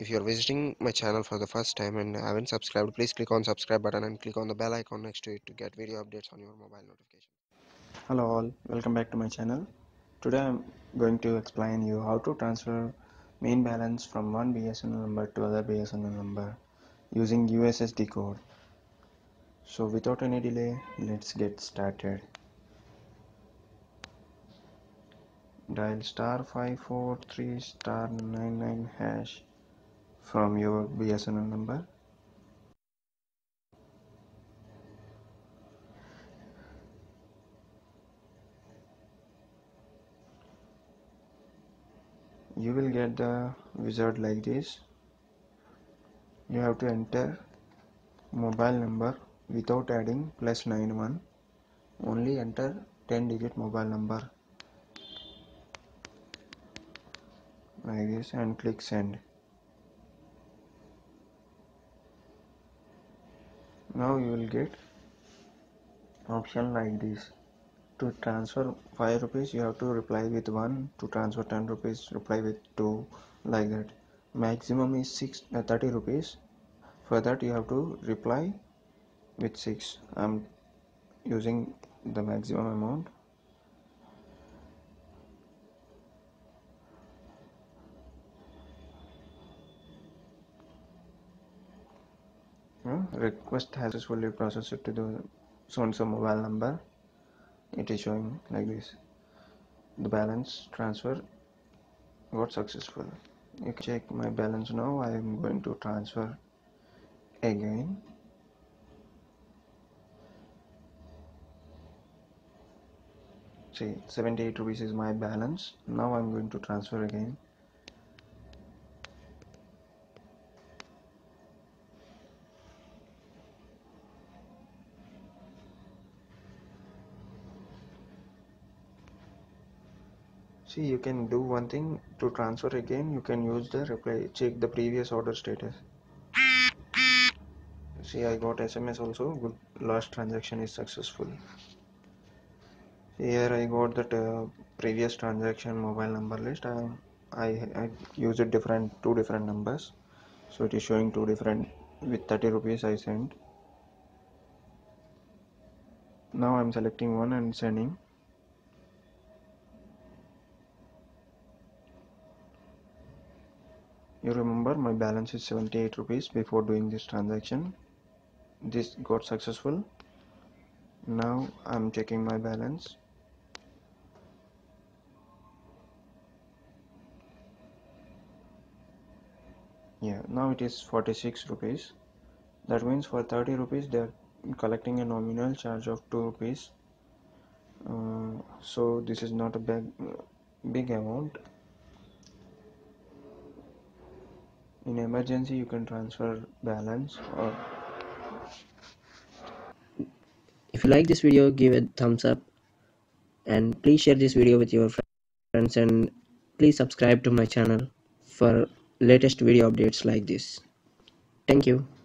If you're visiting my channel for the first time and haven't subscribed, please click on subscribe button and click on the bell icon next to it to get video updates on your mobile notification. Hello all, welcome back to my channel. Today I'm going to explain you how to transfer main balance from one BSNL number to other BSNL number using USSD code. So without any delay, let's get started. Dial *543*99# from your BSNL number. You will get the wizard like this. You have to enter mobile number without adding +91. Only enter 10-digit mobile number like this and click send. Now you will get option like this. To transfer 5 rupees you have to reply with 1, to transfer 10 rupees reply with 2, like that. Maximum is 30 rupees. For that you have to reply with 6. I'm using the maximum amount. Request has successfully processed to the so and so mobile number. It is showing like this. The balance transfer got successful. You can check my balance now. I am going to transfer again. See, 78 rupees is my balance. Now I am going to transfer again. See, you can do one thing. To transfer again, you can use the reply, check the previous order status. See, I got SMS also. Good, last transaction is successful. Here I got that previous transaction mobile number list. I used two different numbers, so it is showing two different. With 30 rupees I sent. Now I'm selecting one and sending. You remember my balance is 78 rupees before doing this transaction. This got successful. Now I'm checking my balance. Yeah, now it is 46 rupees. That means for 30 rupees they are collecting a nominal charge of 2 rupees. So this is not a big amount. In emergency you can transfer balance. Or if you like this video, give it a thumbs up and please share this video with your friends, and please subscribe to my channel for latest video updates like this. Thank you.